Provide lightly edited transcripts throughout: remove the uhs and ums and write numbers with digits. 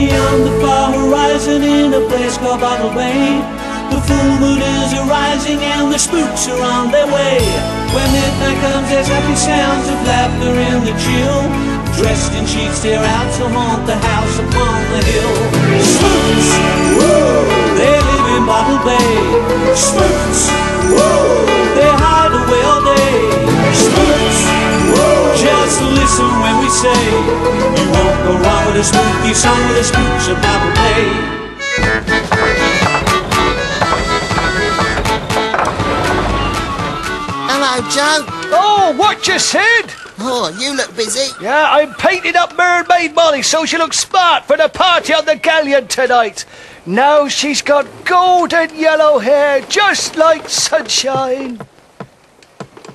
beyond the far horizon in a place called Bottle Bay. The full moon is arising and the spooks are on their way. When midnight comes there's happy sounds of laughter in the chill. Dressed in sheets they're out to haunt the house upon the hill. Spooks, whoa, they live in Bottle Bay. Spooks, whoa, they hide away all day. Spooks, whoa, just listen when we say you won't go wrong with a spooky song with the spooks of Bottle Bay. Hello, Joe. Oh, what you said? Oh, you look busy. Yeah, I'm painting up Mermaid Molly so she looks smart for the party on the galleon tonight. Now she's got golden yellow hair, just like sunshine.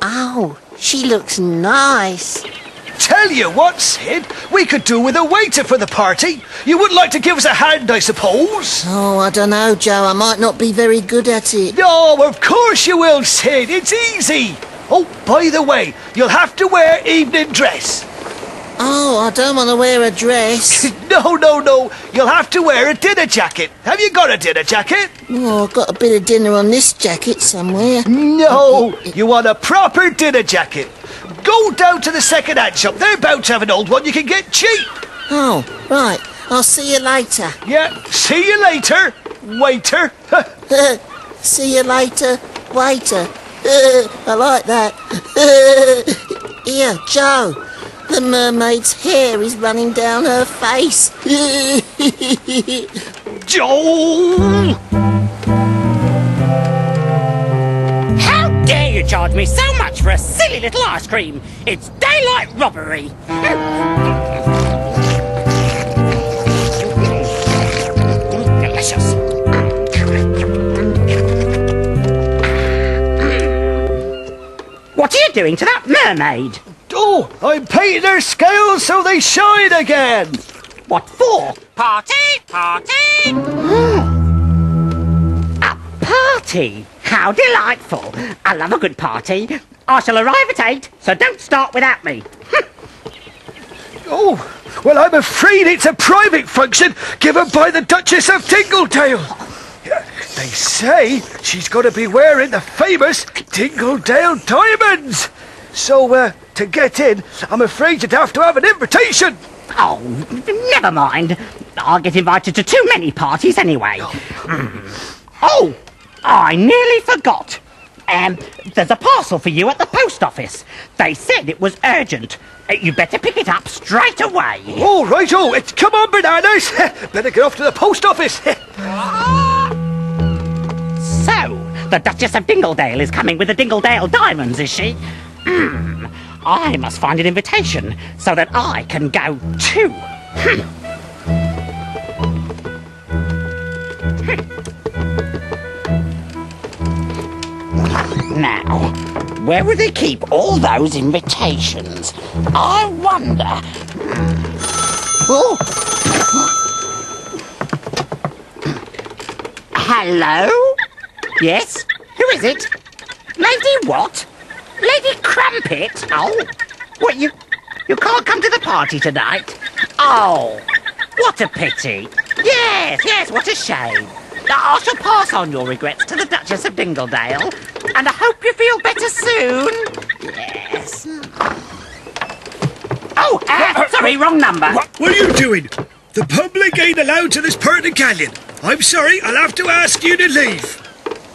Oh, she looks nice. Tell you what, Sid, we could do with a waiter for the party. You would like to give us a hand, I suppose? Oh, I don't know, Joe. I might not be very good at it. No, of course you will, Sid. It's easy. Oh, by the way, you'll have to wear evening dress. Oh, I don't want to wear a dress. No. You'll have to wear a dinner jacket. Have you got a dinner jacket? Oh, I've got a bit of dinner on this jacket somewhere. No, you want a proper dinner jacket. Go down to the second-hand shop. They're bound to have an old one you can get cheap. Oh, right. I'll see you later. Yeah, see you later, waiter. See you later, waiter. I like that. Here, Joe. The mermaid's hair is running down her face. Joe! How dare you charge me so much for a silly little ice cream? It's daylight robbery. Delicious. What are you doing to that mermaid? Oh, I'm painting their scales so they shine again. What for? Party! A party? How delightful. I love a good party. I shall arrive at 8, so don't start without me. Oh, well, I'm afraid it's a private function given by the Duchess of Tingledale. They say she's got to be wearing the famous Tingledale diamonds. So, to get in, I'm afraid you'd have to have an invitation. Oh, never mind. I'll get invited to too many parties anyway. Oh, I nearly forgot. There's a parcel for you at the post office. They said it was urgent. You better pick it up straight away. All right, oh, come on, bananas. Better get off to the post office. So, the Duchess of Tingledale is coming with the Tingledale diamonds, is she? I must find an invitation so that I can go too. Now, where would they keep all those invitations? I wonder. Oh. Hello? Yes? Who is it? Lady what? Lady Crumpet? Oh, what, you can't come to the party tonight? Oh, what a pity. Yes, what a shame. I shall pass on your regrets to the Duchess of Tingledale, and I hope you feel better soon. Yes. Oh, sorry, wrong number. What are you doing? The public ain't allowed to this part of the galleon. I'm sorry, I'll have to ask you to leave.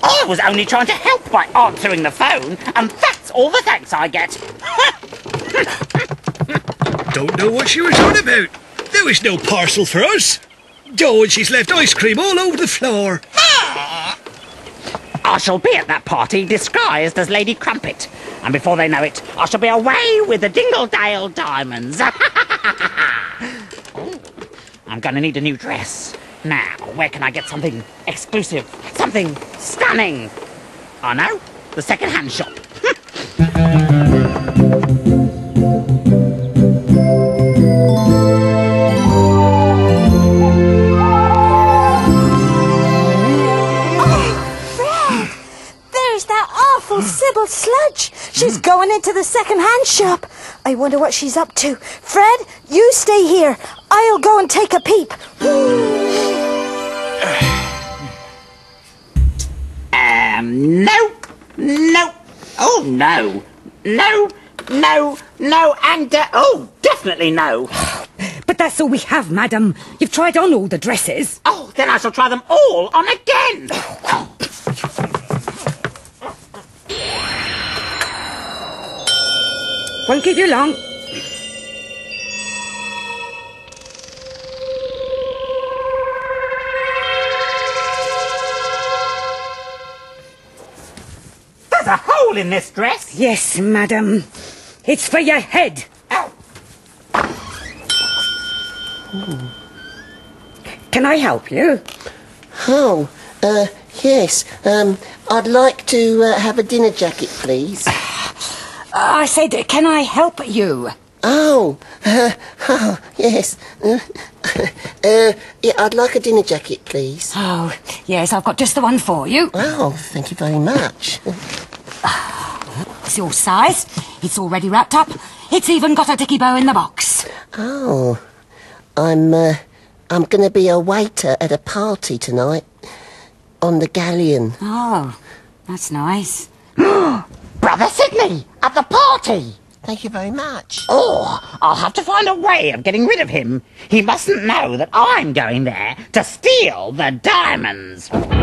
I was only trying to help by answering the phone, and that's all the thanks I get. Don't know what she was on about. There was no parcel for us. Oh, and she's left ice cream all over the floor. I shall be at that party disguised as Lady Crumpet, and before they know it, I shall be away with the Tingledale diamonds. Oh, I'm going to need a new dress. Now, where can I get something exclusive? Something stunning? I know, the second-hand shop. Oh, Fred! There's that awful Sybil Sludge. She's going into the second-hand shop. I wonder what she's up to. Fred, you stay here. I'll go and take a peep. No. No. Oh, no. No. No. No. And, oh, definitely no. But that's all we have, madam. You've tried on all the dresses. Oh, then I shall try them all on again. Won't keep you long. There's a hole in this dress. Yes, madam. It's for your head. Ow. Can I help you? Oh, yes. I'd like to have a dinner jacket, please. I said, can I help you? Oh, yes. Yeah, I'd like a dinner jacket, please. Oh, yes, I've got just the one for you. Oh, thank you very much. It's your size. It's already wrapped up. It's even got a dicky bow in the box. Oh, I'm going to be a waiter at a party tonight on the galleon. Oh, that's nice. Brother Sidney, at the party. Thank you very much. Oh, I'll have to find a way of getting rid of him. He mustn't know that I'm going there to steal the diamonds.